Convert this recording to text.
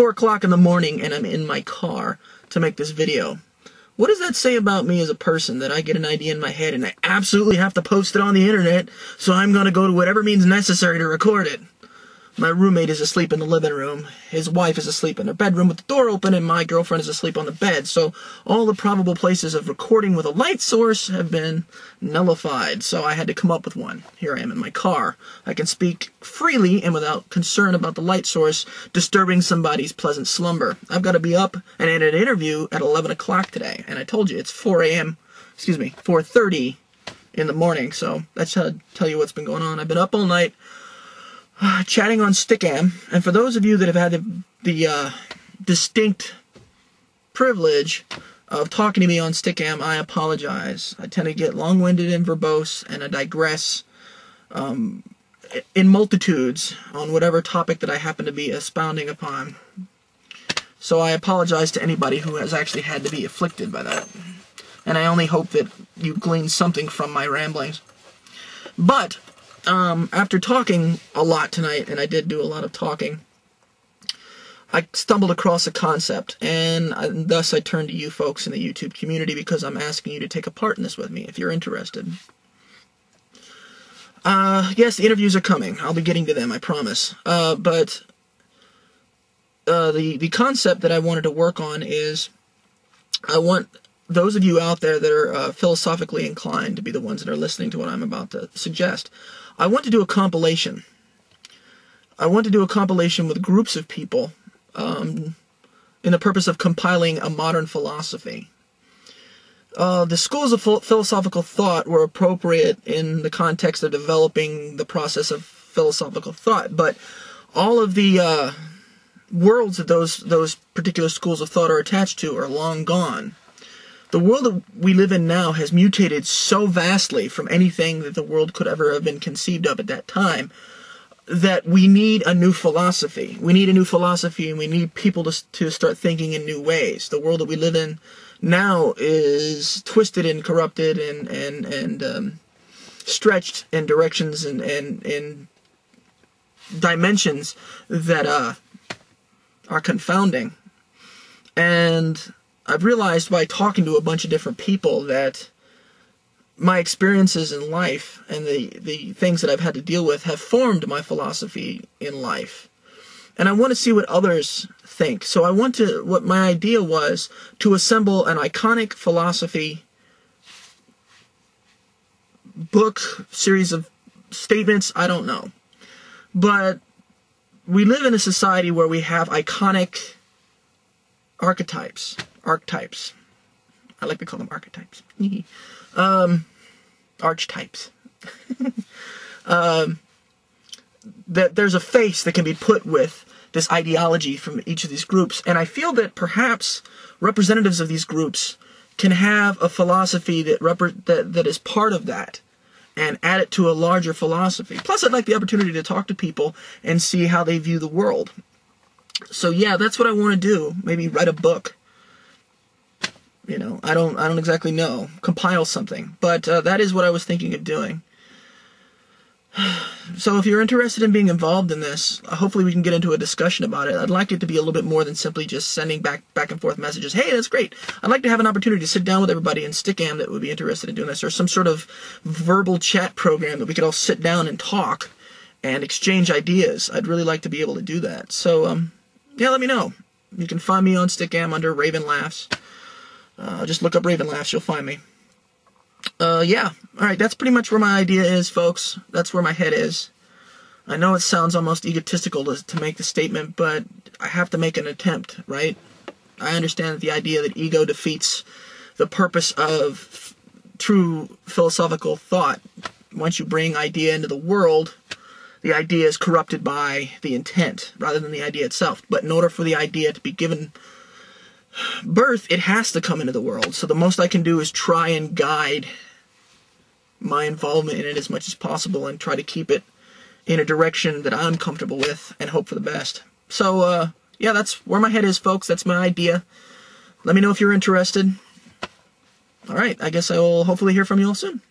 4 o'clock in the morning and I'm in my car to make this video. What does that say about me as a person, that I get an idea in my head and I absolutely have to post it on the internet, so I'm going to go to whatever means necessary to record it? My roommate is asleep in the living room, his wife is asleep in her bedroom with the door open, and my girlfriend is asleep on the bed, so all the probable places of recording with a light source have been nullified, so I had to come up with one. Here I am in my car. I can speak freely and without concern about the light source disturbing somebody's pleasant slumber. I've got to be up and at an interview at 11 o'clock today, and I told you it's 4:30 in the morning, so that's how I tell you what's been going on. I've been up all night chatting on Stickam, and for those of you that have had the distinct privilege of talking to me on Stickam, I apologize. I tend to get long-winded and verbose, and I digress in multitudes on whatever topic that I happen to be expounding upon. So I apologize to anybody who has actually had to be afflicted by that, and I only hope that you glean something from my ramblings. But after talking a lot tonight, and I did do a lot of talking, I stumbled across a concept, and thus I turned to you folks in the YouTube community, because I'm asking you to take a part in this with me if you're interested. Yes, the interviews are coming. I'll be getting to them, I promise. But the concept that I wanted to work on is, I want those of you out there that are philosophically inclined to be the ones that are listening to what I'm about to suggest. I want to do a compilation. I want to do a compilation with groups of people in the purpose of compiling a modern philosophy. The schools of philosophical thought were appropriate in the context of developing the process of philosophical thought, but all of the worlds that those particular schools of thought are attached to are long gone. The world that we live in now has mutated so vastly from anything that the world could ever have been conceived of at that time, that we need a new philosophy. We need a new philosophy, and we need people to start thinking in new ways. The world that we live in now is twisted and corrupted and stretched in directions and dimensions that are confounding. And I've realized by talking to a bunch of different people that my experiences in life and the things that I've had to deal with have formed my philosophy in life. And I want to see what others think. So I want to, what my idea was, to assemble an iconic philosophy book, series of statements, I don't know. But we live in a society where we have iconic archetypes. I like to call them archetypes. Archetypes. That there's a face that can be put with this ideology from each of these groups, and I feel that perhaps representatives of these groups can have a philosophy that is part of that, and add it to a larger philosophy. Plus, I'd like the opportunity to talk to people and see how they view the world. So yeah, that's what I want to do. Maybe write a book. You know, I don't exactly know. Compile something. But that is what I was thinking of doing. So if you're interested in being involved in this, hopefully we can get into a discussion about it. I'd like it to be a little bit more than simply just sending back and forth messages. Hey, that's great. I'd like to have an opportunity to sit down with everybody in Stickam that would be interested in doing this, or some sort of verbal chat program that we could all sit down and talk and exchange ideas. I'd really like to be able to do that. So, yeah, let me know. You can find me on Stickam under Raven Laughs. Just look up Raven Laughs, you'll find me. Yeah, alright, that's pretty much where my idea is, folks. That's where my head is. I know it sounds almost egotistical to make the statement, but I have to make an attempt, right? I understand the idea that ego defeats the purpose of true philosophical thought. Once you bring idea into the world, the idea is corrupted by the intent rather than the idea itself. But in order for the idea to be given birth, it has to come into the world. So the most I can do is try and guide my involvement in it as much as possible and try to keep it in a direction that I'm comfortable with and hope for the best. So, yeah, that's where my head is, folks. That's my idea. Let me know if you're interested. All right, I guess I will hopefully hear from you all soon.